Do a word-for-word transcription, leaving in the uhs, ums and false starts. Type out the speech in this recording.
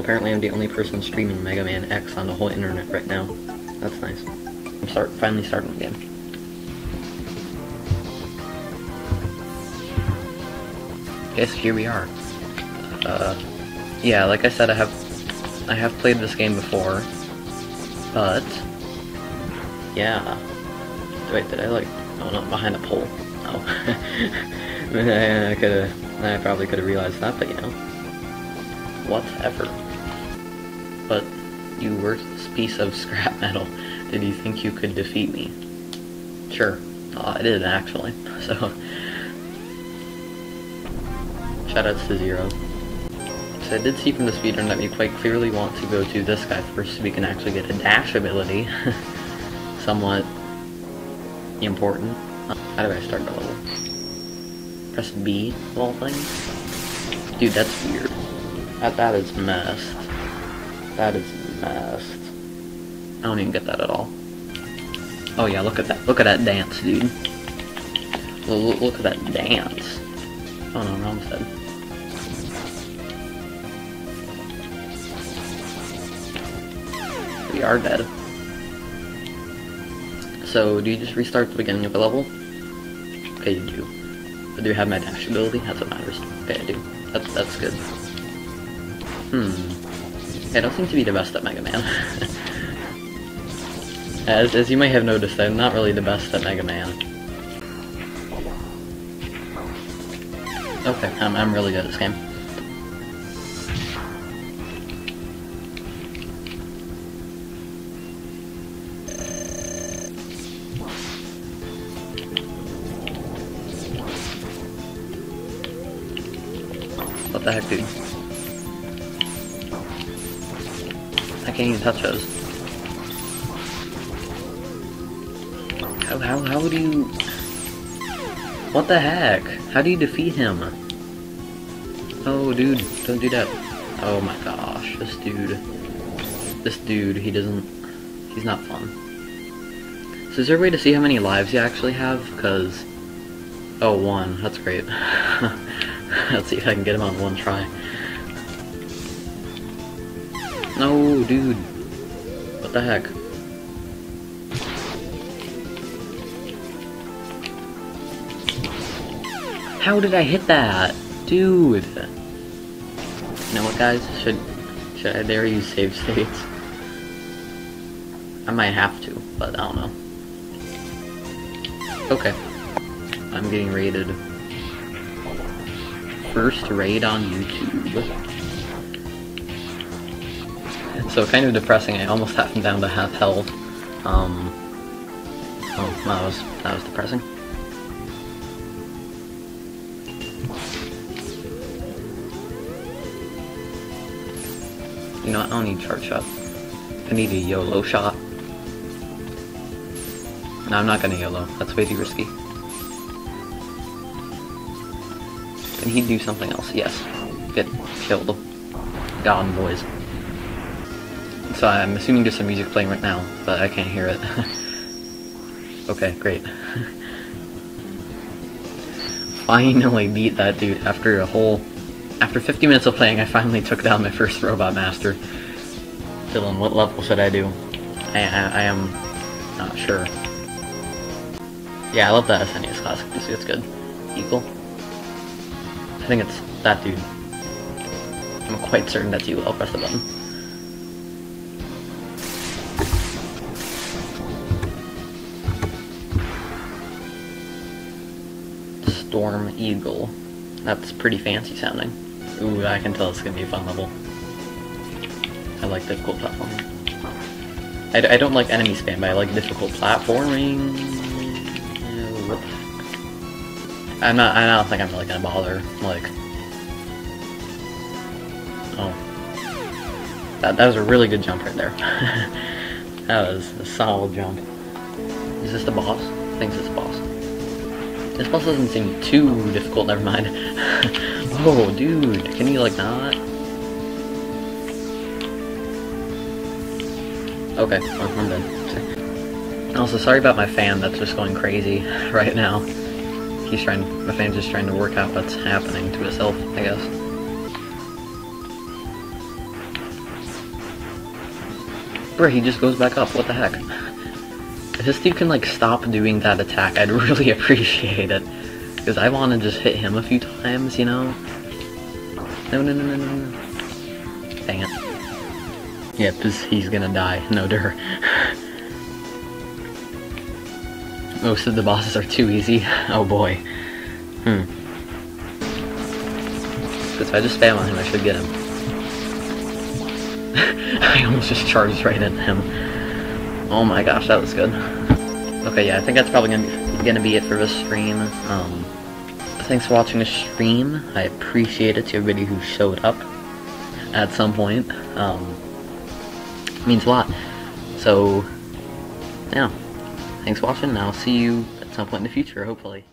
apparently I'm the only person streaming Mega Man X on the whole internet right now. That's nice. I'm start finally starting again. Guess here we are. Uh, yeah, like I said, I have I have played this game before, but yeah. Wait, did I like? Oh no, behind a pole. Oh, I could have. I probably could have realized that, but you know, whatever. But you worthless piece of scrap metal. Did you think you could defeat me? Sure. Oh, I did actually. So. Shoutouts to Zero. So I did see from the speedrun that we quite clearly want to go to this guy first so we can actually get a dash ability. Somewhat important. Uh, how do I start the level? Press B of all things? Dude, that's weird. That, that is messed. That is messed. I don't even get that at all. Oh yeah, look at that. Look at that dance, dude. Look, look at that dance. Oh no, wrong side. We are dead. So, do you just restart the beginning of the level? Okay, you do. I do have my dash ability, that's what matters. Okay, I do. That's, that's good. Hmm. I don't seem to be the best at Mega Man. as, as you may have noticed, I'm not really the best at Mega Man. Okay, I'm, I'm really good at this game. What the heck, dude? I can't even touch those. How, how, how do you... What the heck? How do you defeat him? Oh, dude, don't do that. Oh my gosh, this dude. This dude, he doesn't... He's not fun. So is there a way to see how many lives you actually have? Because... Oh, one. That's great. Let's see if I can get him on one try. No, dude. What the heck? How did I hit that? Dude! You know what, guys? Should should I dare use save states? I might have to, but I don't know. Okay. I'm getting raided. First raid on YouTube. So, kind of depressing. I almost happened down to half health. Um... Oh, that was, that was depressing. You know, I don't need charge shot. I need a YOLO shot. No, I'm not gonna YOLO. That's way too risky. Can he do something else? Yes. Get killed. Gone, boys. So I'm assuming there's some music playing right now, but I can't hear it. Okay, great. Finally beat that dude after a whole... After fifty minutes of playing, I finally took down my first Robot Master. Dylan, what level should I do? I, I, I am not sure. Yeah, I love that S N E S classic. It's good. Eagle? I think it's that dude. I'm quite certain that's you. I'll press the button. Storm Eagle. That's pretty fancy sounding. Ooh, I can tell it's gonna be a fun level. I like difficult platforming. I, d I don't like enemy spam, but I like difficult platforming. I'm not. I don't think I'm really gonna bother. Like, oh, that that was a really good jump right there. That was a solid jump. Is this the boss? I think this is the boss. This boss doesn't seem too difficult. Never mind. Oh, dude, can you like not? Okay, oh, I'm done. Also, sorry about my fan. That's just going crazy right now. He's trying. My fan's just trying to work out what's happening to itself, I guess. where he just goes back up. What the heck? If this dude can, like, stop doing that attack, I'd really appreciate it. Because I want to just hit him a few times, you know? No, no, no, no, no, no. Dang it. Yep, this, he's gonna die. No, durr. Most of the bosses are too easy. Oh boy. Hmm. Because if I just spam on him, I should get him. I almost just charged right into him. Oh my gosh, that was good. Okay, yeah, I think that's probably gonna be, gonna be it for this stream. Um, thanks for watching the stream. I appreciate it to everybody who showed up at some point. Um, it means a lot. So, yeah. Thanks for watching, and I'll see you at some point in the future, hopefully.